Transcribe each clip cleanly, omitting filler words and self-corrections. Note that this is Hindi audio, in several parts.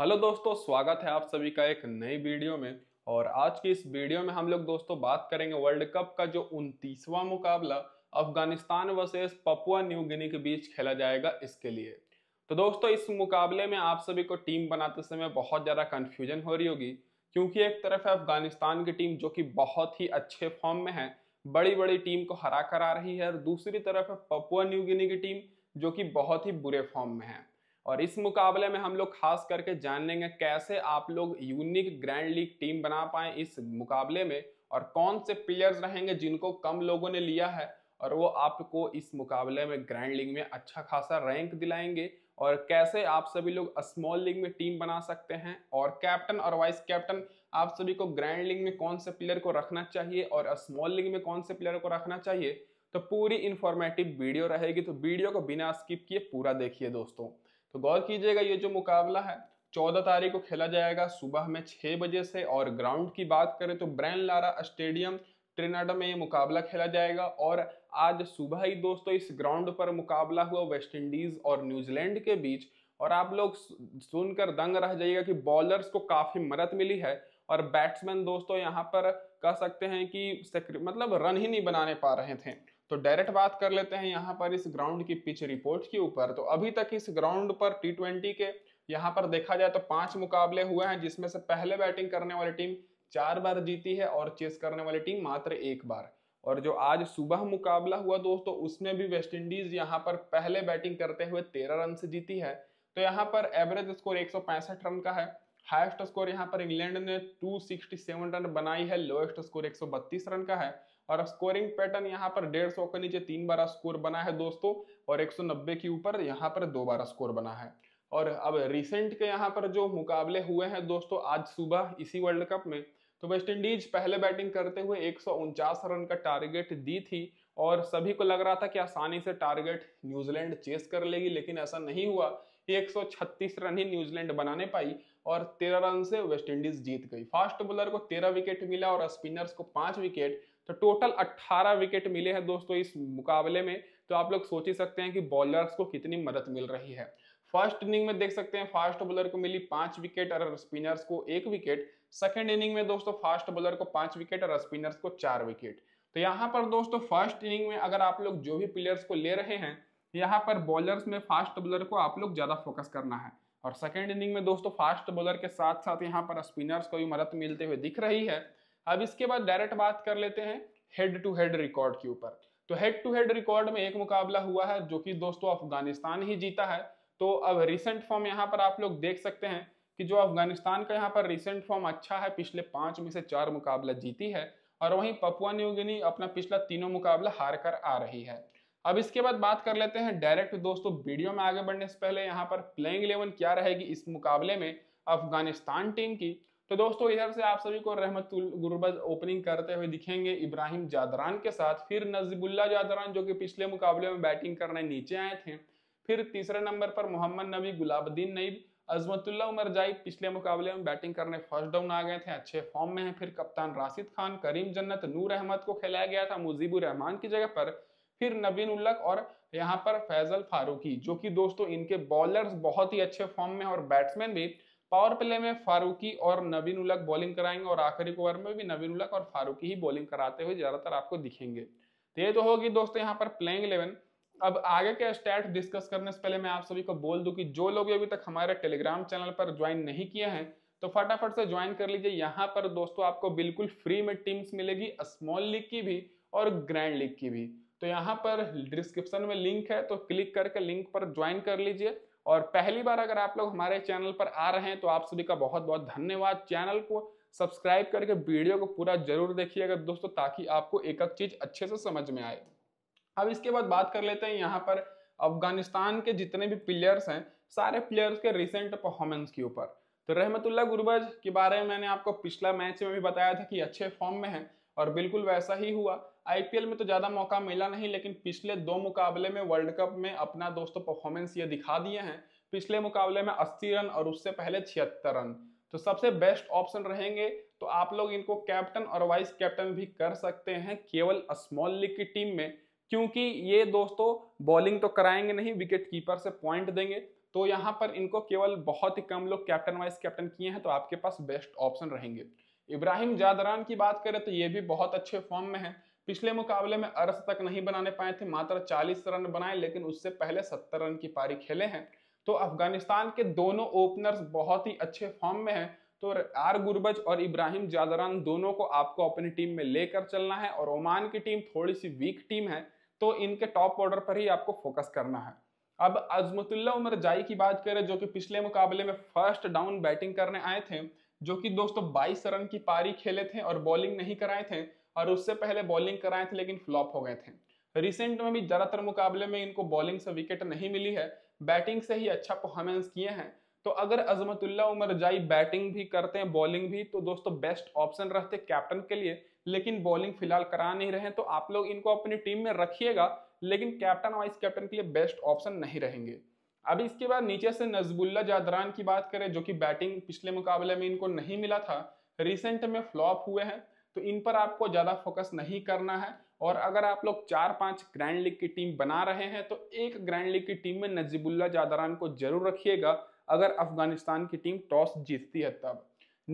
हेलो दोस्तों, स्वागत है आप सभी का एक नई वीडियो में। और आज की इस वीडियो में हम लोग दोस्तों बात करेंगे वर्ल्ड कप का जो 29वां मुकाबला Afghanistan versus Papua New Guinea के बीच खेला जाएगा। इसके लिए तो दोस्तों इस मुकाबले में आप सभी को टीम बनाते समय बहुत ज़्यादा कन्फ्यूजन हो रही होगी, क्योंकि एक तरफ है अफगानिस्तान की टीम जो कि बहुत ही अच्छे फॉर्म में है, बड़ी बड़ी टीम को हरा कर आ रही है, और दूसरी तरफ है पपुआ न्यू गिनी की टीम जो कि बहुत ही बुरे फॉर्म में है। और इस मुकाबले में हम लोग खास करके जान लेंगे कैसे आप लोग यूनिक ग्रैंड लीग टीम बना पाएं इस मुकाबले में, और कौन से प्लेयर्स रहेंगे जिनको कम लोगों ने लिया है और वो आपको इस मुकाबले में ग्रैंड लीग में अच्छा खासा रैंक दिलाएंगे, और कैसे आप सभी लोग स्मॉल लीग में टीम बना सकते हैं, और कैप्टन और वाइस कैप्टन आप सभी को ग्रैंड लीग में कौन से प्लेयर को रखना चाहिए और स्मॉल लीग में कौन से प्लेयर को रखना चाहिए। तो पूरी इन्फॉर्मेटिव वीडियो रहेगी, तो वीडियो को बिना स्किप किए पूरा देखिए दोस्तों। तो गौर कीजिएगा, ये जो मुकाबला है 14 तारीख को खेला जाएगा सुबह में 6 बजे से, और ग्राउंड की बात करें तो ब्रायन लारा स्टेडियम ट्रिनिडाड में ये मुकाबला खेला जाएगा। और आज सुबह ही दोस्तों इस ग्राउंड पर मुकाबला हुआ वेस्ट इंडीज और न्यूजीलैंड के बीच, और आप लोग सुनकर दंग रह जाइएगा कि बॉलर्स को काफ़ी मदद मिली है और बैट्समैन दोस्तों यहाँ पर कह सकते हैं कि मतलब रन ही नहीं बनाने पा रहे थे। तो डायरेक्ट बात कर लेते हैं यहाँ पर इस ग्राउंड की पिच रिपोर्ट के ऊपर। तो अभी तक इस ग्राउंड पर T20 के यहाँ पर देखा जाए तो 5 मुकाबले हुए हैं, जिसमें से पहले बैटिंग करने वाली टीम 4 बार जीती है और चेस करने वाली टीम मात्र 1 बार। और जो आज सुबह मुकाबला हुआ दोस्तों उसमें भी वेस्ट इंडीज यहाँ पर पहले बैटिंग करते हुए 13 रन से जीती है। तो यहाँ पर एवरेज स्कोर 165 रन का है। हाईएस्ट स्कोर यहाँ पर इंग्लैंड ने 267 रन बनाई है, लोएस्ट स्कोर 132 रन का है। और स्कोरिंग पैटर्न यहाँ पर 150 के नीचे 3 बार स्कोर बना है दोस्तों, और 190 के ऊपर यहाँ पर 2 बार स्कोर बना है। और अब रिसेंट के यहाँ पर जो मुकाबले हुए हैं दोस्तों आज सुबह इसी वर्ल्ड कप में, तो वेस्ट इंडीज पहले बैटिंग करते हुए 149 रन का टारगेट दी थी, और सभी को लग रहा था कि आसानी से टारगेट न्यूजीलैंड चेस कर लेगी, लेकिन ऐसा नहीं हुआ। 136 रन ही न्यूजीलैंड बनाने पाई और 13 रन से वेस्ट इंडीज जीत गई। फास्ट बॉलर को 13 विकेट मिला और स्पिनर्स को 5 विकेट, तो टोटल 18 विकेट मिले हैं दोस्तों इस मुकाबले में। तो आप लोग सोच ही सकते हैं कि बॉलर्स को कितनी मदद मिल रही है। फर्स्ट इनिंग में देख सकते हैं फास्ट बॉलर को मिली 5 विकेट और स्पिनर्स को 1 विकेट। सेकंड इनिंग में दोस्तों फास्ट बॉलर को 5 विकेट और स्पिनर्स को 4 विकेट। तो यहाँ पर दोस्तों फर्स्ट इनिंग में अगर आप लोग जो भी प्लेयर्स को ले रहे हैं, यहाँ पर बॉलर्स में फास्ट बॉलर को आप लोग ज़्यादा फोकस करना है। और सेकेंड इनिंग में दोस्तों फास्ट बॉलर के साथ साथ यहाँ पर स्पिनर्स को भी मदद मिलते हुए दिख रही है। अब इसके बाद डायरेक्ट बात कर लेते हैं हेड टू हेड रिकॉर्ड के ऊपर। तो हेड टू हेड रिकॉर्ड में 1 मुकाबला हुआ है जो कि दोस्तों अफगानिस्तान ही जीता है। तो अब रिसेंट फॉर्म यहाँ पर आप लोग देख सकते हैं कि जो अफगानिस्तान का यहाँ पर रिसेंट फॉर्म अच्छा है, पिछले 5 में से 4 मुकाबला जीती है, और वहीं पपुआ न्यू गिनी अपना पिछला 3 मुकाबला हार कर आ रही है। अब इसके बाद बात कर लेते हैं डायरेक्ट दोस्तों वीडियो में आगे बढ़ने से पहले यहाँ पर प्लेइंग 11 क्या रहेगी इस मुकाबले में अफगानिस्तान टीम की। तो दोस्तों इधर से आप सभी को रहमतुल्लाह गुरबज ओपनिंग करते हुए दिखेंगे इब्राहिम जादरान के साथ, फिर नजीबुल्लाह जादरान जो कि पिछले मुकाबले में बैटिंग करने नीचे आए थे, फिर तीसरे नंबर पर मोहम्मद नबी, गुलबदीन नईब, अजमतुल्लाह उमरजाई पिछले मुकाबले में बैटिंग करने फर्स्ट डाउन आ गए थे, अच्छे फॉर्म में हैं, फिर कप्तान राशिद खान, करीम जन्नत, नूर अहमद को खिलाया गया था मुजीब उर रहमान की जगह पर, फिर नवीन-उल-हक और यहाँ पर फैजल फारूकी जो कि दोस्तों इनके बॉलर्स बहुत ही अच्छे फॉर्म में और बैट्समैन भी। पावर प्ले में फारूकी और नवीन-उल-हक बॉलिंग कराएंगे, और आखिरी ओवर में भी नवीन-उल-हक और फारूकी ही बॉलिंग कराते हुए ज़्यादातर आपको दिखेंगे। तो ये तो होगी दोस्तों यहाँ पर प्लेइंग 11। अब आगे के स्टैट डिस्कस करने से पहले मैं आप सभी को बोल दूँ कि जो लोग अभी तक हमारे टेलीग्राम चैनल पर ज्वाइन नहीं किए हैं तो फटाफट से ज्वाइन कर लीजिए। यहाँ पर दोस्तों आपको बिल्कुल फ्री में टीम्स मिलेगी, स्मॉल लीग की भी और ग्रैंड लीग की भी। तो यहाँ पर डिस्क्रिप्शन में लिंक है, तो क्लिक करके लिंक पर ज्वाइन कर लीजिए। और पहली बार अगर आप लोग हमारे चैनल पर आ रहे हैं तो आप सभी का बहुत बहुत धन्यवाद। चैनल को सब्सक्राइब करके वीडियो को पूरा जरूर देखिएगा दोस्तों, ताकि आपको एक एक चीज़ अच्छे से समझ में आए। अब इसके बाद बात कर लेते हैं यहाँ पर अफगानिस्तान के जितने भी प्लेयर्स हैं, सारे प्लेयर्स के रिसेंट परफॉर्मेंस के ऊपर। तो रहमतुल्लाह गुरबज के बारे में मैंने आपको पिछला मैच में भी बताया था कि अच्छे फॉर्म में है, और बिल्कुल वैसा ही हुआ। आईपीएल में तो ज़्यादा मौका मिला नहीं, लेकिन पिछले 2 मुकाबले में वर्ल्ड कप में अपना दोस्तों परफॉर्मेंस ये दिखा दिए हैं। पिछले मुकाबले में 80 रन और उससे पहले 76 रन। तो सबसे बेस्ट ऑप्शन रहेंगे, तो आप लोग इनको कैप्टन और वाइस कैप्टन भी कर सकते हैं केवल स्मॉल लीग की टीम में, क्योंकि ये दोस्तों बॉलिंग तो कराएंगे नहीं, विकेट कीपर से पॉइंट देंगे। तो यहाँ पर इनको केवल बहुत ही कम लोग कैप्टन वाइस कैप्टन किए हैं, तो आपके पास बेस्ट ऑप्शन रहेंगे। इब्राहिम जादरान की बात करें तो ये भी बहुत अच्छे फॉर्म में है। पिछले मुकाबले में अर्श तक नहीं बनाने पाए थे, मात्र 40 रन बनाए, लेकिन उससे पहले 70 रन की पारी खेले हैं। तो अफगानिस्तान के दोनों ओपनर्स बहुत ही अच्छे फॉर्म में हैं, तो आर गुरबज और इब्राहिम जादरान दोनों को आपको अपनी टीम में लेकर चलना है। और ओमान की टीम थोड़ी सी वीक टीम है, तो इनके टॉप ऑर्डर पर ही आपको फोकस करना है। अब अजमतुल्लाह उमरजाई की बात करें जो कि पिछले मुकाबले में फर्स्ट डाउन बैटिंग करने आए थे, जो कि दोस्तों 22 रन की पारी खेले थे और बॉलिंग नहीं कराए थे, और उससे पहले बॉलिंग कराए थे लेकिन फ्लॉप हो गए थे। रिसेंट में भी ज़्यादातर मुकाबले में इनको बॉलिंग से विकेट नहीं मिली है, बैटिंग से ही अच्छा परफॉर्मेंस किए हैं। तो अगर अजमतुल्लाह उमरजाई बैटिंग भी करते हैं बॉलिंग भी, तो दोस्तों बेस्ट ऑप्शन रहते कैप्टन के लिए, लेकिन बॉलिंग फिलहाल करा नहीं रहे, तो आप लोग इनको अपनी टीम में रखिएगा, लेकिन कैप्टन वाइस कैप्टन के लिए बेस्ट ऑप्शन नहीं रहेंगे। अब इसके बाद नीचे से नजबुल्ला जादरान की बात करें जो कि बैटिंग पिछले मुकाबले में इनको नहीं मिला था, रिसेंट में फ्लॉप हुए हैं, तो इन पर आपको ज़्यादा फोकस नहीं करना है। और अगर आप लोग 4-5 ग्रैंड लीग की टीम बना रहे हैं तो एक ग्रैंड लीग की टीम में नजीबुल्ला जादरान को जरूर रखिएगा, अगर अफगानिस्तान की टीम टॉस जीतती है तब।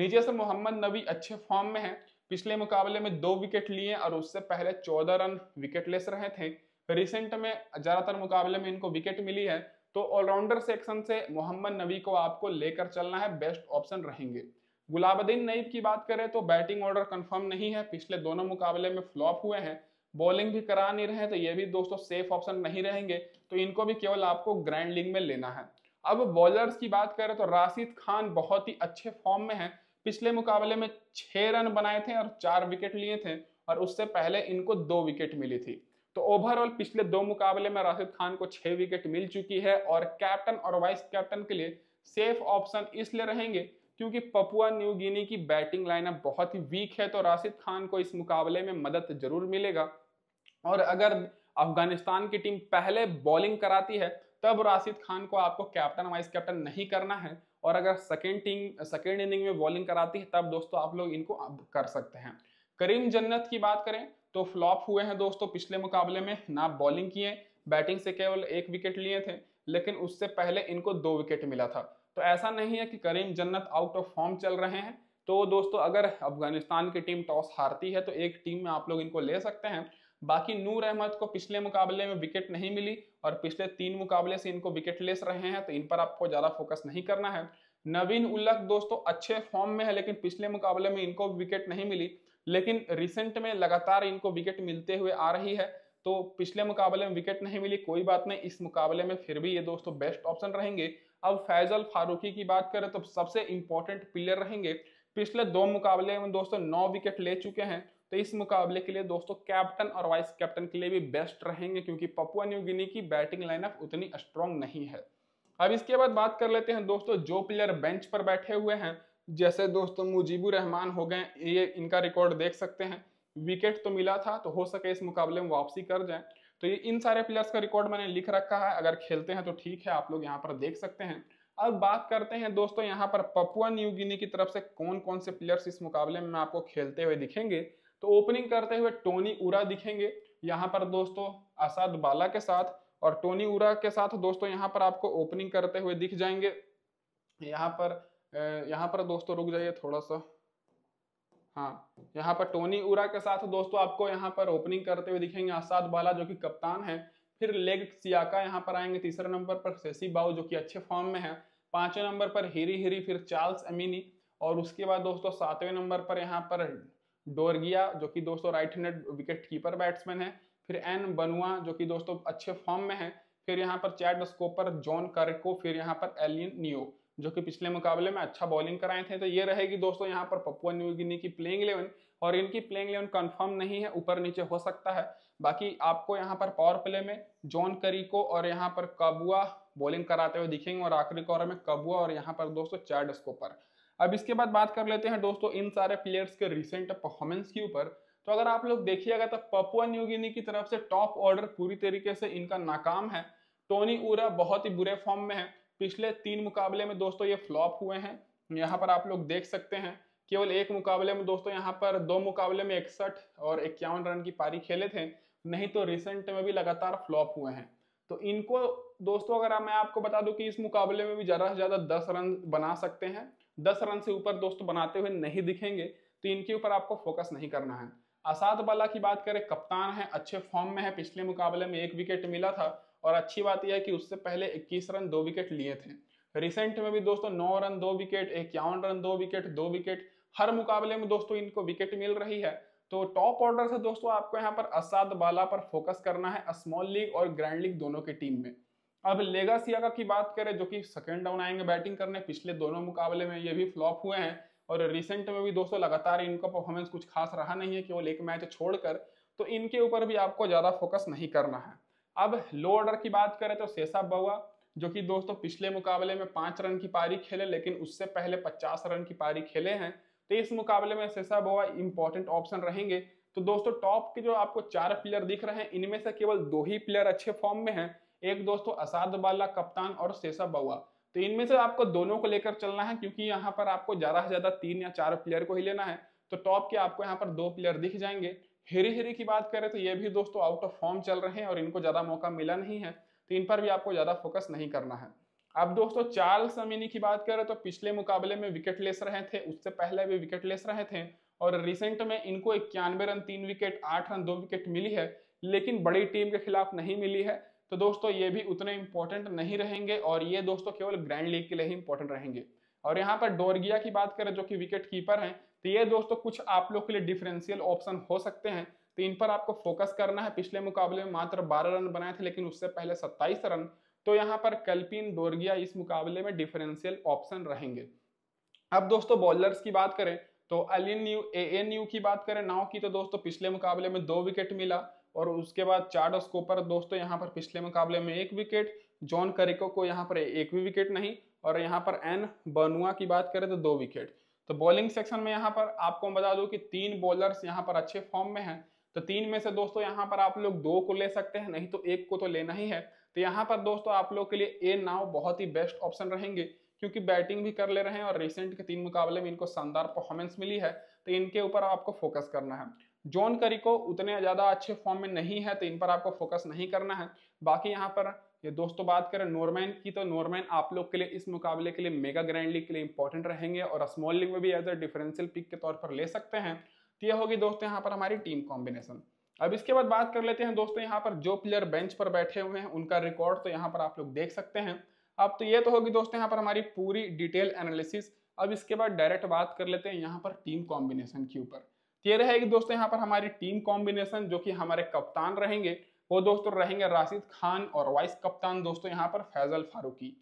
नीचे से मोहम्मद नबी अच्छे फॉर्म में है, पिछले मुकाबले में 2 विकेट लिए और उससे पहले 14 रन विकेटलेस रहे थे। रिसेंट में ज़्यादातर मुकाबले में इनको विकेट मिली है, तो ऑलराउंडर सेक्शन से मोहम्मद नबी को आपको लेकर चलना है, बेस्ट ऑप्शन रहेंगे। गुलबदीन नईब की बात करें तो बैटिंग ऑर्डर कंफर्म नहीं है, पिछले दोनों मुकाबले में फ्लॉप हुए हैं, बॉलिंग भी करा नहीं रहे, तो ये भी दोस्तों सेफ ऑप्शन नहीं रहेंगे, तो इनको भी केवल आपको ग्रैंड लीग में लेना है। अब बॉलर्स की बात करें तो राशिद खान बहुत ही अच्छे फॉर्म में है, पिछले मुकाबले में 6 रन बनाए थे और 4 विकेट लिए थे, और उससे पहले इनको 2 विकेट मिली थी। तो ओवरऑल पिछले 2 मुकाबले में राशिद खान को 6 विकेट मिल चुकी है, और कैप्टन और वाइस कैप्टन के लिए सेफ ऑप्शन इसलिए रहेंगे क्योंकि पपुआ न्यू गिनी की बैटिंग लाइनअप बहुत ही वीक है, तो राशिद खान को इस मुकाबले में मदद जरूर मिलेगा। और अगर अफगानिस्तान की टीम पहले बॉलिंग कराती है तब राशिद खान को आपको कैप्टन वाइस कैप्टन नहीं करना है, और अगर सेकेंड इनिंग में बॉलिंग कराती है तब दोस्तों आप लोग इनको कर सकते हैं। करीम जन्नत की बात करें तो फ्लॉप हुए हैं दोस्तों, पिछले मुकाबले में ना बॉलिंग किए, बैटिंग से केवल 1 विकेट लिए थे, लेकिन उससे पहले इनको 2 विकेट मिला था। तो ऐसा नहीं है कि करीम जन्नत आउट ऑफ फॉर्म चल रहे हैं, तो दोस्तों अगर अफगानिस्तान की टीम टॉस हारती है तो एक टीम में आप लोग इनको ले सकते हैं। बाकी नूर अहमद को पिछले मुकाबले में विकेट नहीं मिली और पिछले 3 मुकाबले से इनको विकेट लेस रहे हैं, तो इन पर आपको ज़्यादा फोकस नहीं करना है। नवीन-उल-हक दोस्तों अच्छे फॉर्म में है, लेकिन पिछले मुकाबले में इनको विकेट नहीं मिली, लेकिन रिसेंट में लगातार इनको विकेट मिलते हुए आ रही है, तो पिछले मुकाबले में विकेट नहीं मिली, कोई बात नहीं, इस मुकाबले में फिर भी ये दोस्तों बेस्ट ऑप्शन रहेंगे। अब फैजल फारूकी की बात करें तो सबसे इम्पोर्टेंट प्लेयर रहेंगे, पिछले 2 मुकाबले में दोस्तों 9 विकेट ले चुके हैं, तो इस मुकाबले के लिए दोस्तों कैप्टन और वाइस कैप्टन के लिए भी बेस्ट रहेंगे, क्योंकि पपुआ न्यू गिनी की बैटिंग लाइनअप उतनी स्ट्रॉन्ग नहीं है। अब इसके बाद बात कर लेते हैं दोस्तों जो प्लेयर बेंच पर बैठे हुए हैं, जैसे दोस्तों मुजीब उर रहमान हो गए, ये इनका रिकॉर्ड देख सकते हैं, विकेट तो मिला था, तो हो सके इस मुकाबले में वापसी कर जाए, तो ये इन सारे प्लेयर्स का रिकॉर्ड मैंने लिख रखा है, अगर खेलते हैं तो ठीक है, आप लोग यहाँ पर देख सकते हैं। अब बात करते हैं दोस्तों यहाँ पर पपुआ न्यू गिनी की तरफ से कौन कौन से प्लेयर्स इस मुकाबले में आपको खेलते हुए दिखेंगे। तो ओपनिंग करते हुए टोनी उरा दिखेंगे यहाँ पर दोस्तों असद वाला के साथ, और टोनी उरा के साथ दोस्तों यहाँ पर आपको ओपनिंग करते हुए दिख जाएंगे। यहाँ पर दोस्तों रुक जाइए थोड़ा सा, हाँ, यहाँ पर टोनी उरा के साथ दोस्तों आपको यहाँ पर ओपनिंग करते हुए दिखेंगे आसाद वाला जो कि कप्तान है। फिर लेग सियाका यहाँ पर आएंगे, तीसरे नंबर पर सेसी बाऊ जो कि अच्छे फॉर्म में है, पांचवें नंबर पर हिरी, फिर चार्ल्स अमीनी, और उसके बाद दोस्तों 7वें नंबर पर यहाँ पर डोरगिया जो कि दोस्तों right handed wicket keeper batsman है, फिर एन बनुआ जो कि दोस्तों अच्छे फॉर्म में है, फिर यहाँ पर चैट स्कोपर जॉन कारिको, फिर यहाँ पर एलियन न्यो जो कि पिछले मुकाबले में अच्छा बॉलिंग कराए थे। तो ये रहेगी दोस्तों यहाँ पर पपुआ न्यू गिनी की प्लेइंग 11, और इनकी प्लेइंग 11 कंफर्म नहीं है, ऊपर नीचे हो सकता है। बाकी आपको यहाँ पर पावर प्ले में जॉन करीको और यहाँ पर कबुआ बॉलिंग कराते हुए दिखेंगे, और आखिरी ओवर में कबुआ और यहाँ पर दोस्तों चार्ल्स स्कोपर। अब इसके बाद बात कर लेते हैं दोस्तों इन सारे प्लेयर्स के रिसेंट परफॉर्मेंस के ऊपर। तो अगर आप लोग देखिएगा तो पपुआ न्यू गिनी की तरफ से टॉप ऑर्डर पूरी तरीके से इनका नाकाम है। टोनी उरा बहुत ही बुरे फॉर्म में है, पिछले 3 मुकाबले में दोस्तों ये फ्लॉप हुए हैं, यहाँ पर आप लोग देख सकते हैं। केवल 1 मुकाबले में दोस्तों यहाँ पर 2 मुकाबले में 61 और 51 रन की पारी खेले थे, नहीं तो रिसेंट में भी लगातार फ्लॉप हुए हैं। तो इनको दोस्तों अगर मैं आपको बता दूं कि इस मुकाबले में भी ज़्यादा से ज़्यादा 10 रन बना सकते हैं, 10 रन से ऊपर दोस्तों बनाते हुए नहीं दिखेंगे, तो इनके ऊपर आपको फोकस नहीं करना है। असाद वाला की बात करें, कप्तान है, अच्छे फॉर्म में है, पिछले मुकाबले में 1 विकेट मिला था और अच्छी बात यह है कि उससे पहले 21 रन 2 विकेट लिए थे। रिसेंट में भी दोस्तों 9 run 2 wicket, 51 run 2 wicket, 2 wicket, हर मुकाबले में दोस्तों इनको विकेट मिल रही है। तो टॉप ऑर्डर से दोस्तों आपको यहाँ पर असाद वाला पर फोकस करना है, स्मॉल लीग और ग्रैंड लीग दोनों की टीम में। अब लेगा सियाका की बात करें जो कि सेकेंड डाउन आएंगे बैटिंग करने, पिछले दोनों मुकाबले में ये भी फ्लॉप हुए हैं और रिसेंट में भी दोस्तों लगातार इनका परफॉर्मेंस कुछ खास रहा नहीं है, केवल 1 मैच छोड़कर, तो इनके ऊपर भी आपको ज़्यादा फोकस नहीं करना है। अब लो ऑर्डर की बात करें तो सेसा बउआ जो कि दोस्तों पिछले मुकाबले में 5 रन की पारी खेले, लेकिन उससे पहले 50 रन की पारी खेले हैं, तो इस मुकाबले में सेसा बउआ इंपॉर्टेंट ऑप्शन रहेंगे। तो दोस्तों टॉप के जो आपको 4 प्लेयर दिख रहे हैं, इनमें से केवल 2 ही प्लेयर अच्छे फॉर्म में हैं, एक दोस्तों असाद वाला कप्तान और सेसा बउआ, तो इनमें से आपको दोनों को लेकर चलना है, क्योंकि यहाँ पर आपको ज़्यादा से ज़्यादा 3 या 4 प्लेयर को ही लेना है। तो टॉप के आपको यहाँ पर 2 प्लेयर दिख जाएंगे। हेरी की बात करें तो ये भी दोस्तों आउट ऑफ फॉर्म चल रहे हैं और इनको ज़्यादा मौका मिला नहीं है, तो इन पर भी आपको ज़्यादा फोकस नहीं करना है। अब दोस्तों चार्ल्स अमीनी की बात करें तो पिछले मुकाबले में विकेट लेस रहे थे, उससे पहले भी विकेट लेस रहे थे और रिसेंट में इनको 91 रन 3 विकेट, 8 रन 2 विकेट मिली है, लेकिन बड़ी टीम के खिलाफ नहीं मिली है। तो दोस्तों ये भी उतने इम्पोर्टेंट नहीं रहेंगे और ये दोस्तों केवल ग्रैंड लीग के लिए ही इम्पोर्टेंट रहेंगे। और यहाँ पर डोरगिया की बात करें जो कि विकेट कीपर हैं, तो ये दोस्तों कुछ आप लोग के लिए डिफरेंशियल ऑप्शन हो सकते हैं, तो इन पर आपको फोकस करना है। पिछले मुकाबले में मात्र 12 रन बनाए थे, लेकिन उससे पहले 27 रन, तो यहाँ पर कल्पिन डोरगिया इस मुकाबले में डिफरेंशियल ऑप्शन रहेंगे। अब दोस्तों बॉलर्स की बात करें तो एलियन न्यू की बात करें नाव की, तो दोस्तों पिछले मुकाबले में 2 विकेट मिला और उसके बाद चार्ल्स कोपर दोस्तों यहाँ पर पिछले मुकाबले में 1 विकेट, जॉन करिको को यहाँ पर 1 भी विकेट नहीं, और यहाँ पर एन बनुआ की बात करें तो 2 विकेट। तो बॉलिंग सेक्शन में यहाँ पर आपको बता दूं कि 3 बॉलर्स यहाँ पर अच्छे फॉर्म में हैं, तो 3 में से दोस्तों यहाँ पर आप लोग 2 को ले सकते हैं, नहीं तो 1 को तो लेना ही है। तो यहाँ पर दोस्तों आप लोग के लिए ए नाव बहुत ही बेस्ट ऑप्शन रहेंगे, क्योंकि बैटिंग भी कर ले रहे हैं और रिसेंट के 3 मुकाबले में इनको शानदार परफॉर्मेंस मिली है, तो इनके ऊपर आपको फोकस करना है। जॉन करिको उतने ज़्यादा अच्छे फॉर्म में नहीं है, तो इन पर आपको फोकस नहीं करना है। बाकी यहाँ पर ये दोस्तों बात करें नॉर्मन की, तो नॉर्मन आप लोग के लिए इस मुकाबले के लिए मेगा ग्रैंड लीग के लिए इंपॉर्टेंट रहेंगे और स्मॉल लीग में भी एज अ डिफरेंशियल पिक के तौर पर ले सकते हैं। तो ये होगी दोस्तों यहाँ पर हमारी टीम कॉम्बिनेशन। अब इसके बाद बात कर लेते हैं दोस्तों यहाँ पर जो प्लेयर बेंच पर बैठे हुए हैं उनका रिकॉर्ड, तो यहाँ पर आप लोग देख सकते हैं। अब तो ये तो होगी दोस्तों यहाँ पर हमारी पूरी डिटेल एनालिसिस। अब इसके बाद डायरेक्ट बात कर लेते हैं यहाँ पर टीम कॉम्बिनेशन के ऊपर। ये रहेगी दोस्तों यहाँ पर हमारी टीम कॉम्बिनेशन, जो कि हमारे कप्तान रहेंगे वो दोस्तों रहेंगे राशिद खान और वाइस कप्तान दोस्तों यहाँ पर फैजल फारूकी।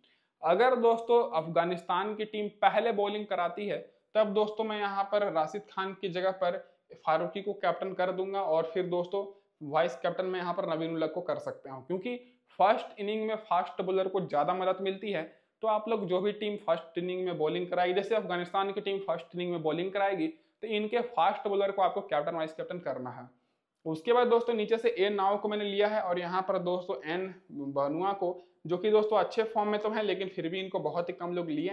अगर दोस्तों अफगानिस्तान की टीम पहले बॉलिंग कराती है, तब दोस्तों मैं यहाँ पर राशिद खान की जगह पर फारूकी को कैप्टन कर दूंगा और फिर दोस्तों वाइस कैप्टन में यहाँ पर नवीन-उल-हक को कर सकते हूँ, क्योंकि फर्स्ट इनिंग में फास्ट बॉलर को ज़्यादा मदद मिलती है। तो आप लोग जो भी टीम फर्स्ट इनिंग में बॉलिंग कराएगी, जैसे अफगानिस्तान की टीम फर्स्ट इनिंग में बॉलिंग कराएगी, तो इनके फास्ट बॉलर को आपको कैप्टन वाइस कैप्टन करना है। उसके बाद दोस्तों नीचे से ए नाव को मैंने लिया है और यहाँ पर दोस्तों एन बनुआ को, जो कि दोस्तों अच्छे फॉर्म में तो हैं, लेकिन फिर भी इनको बहुत ही कम लोग लिए हैं।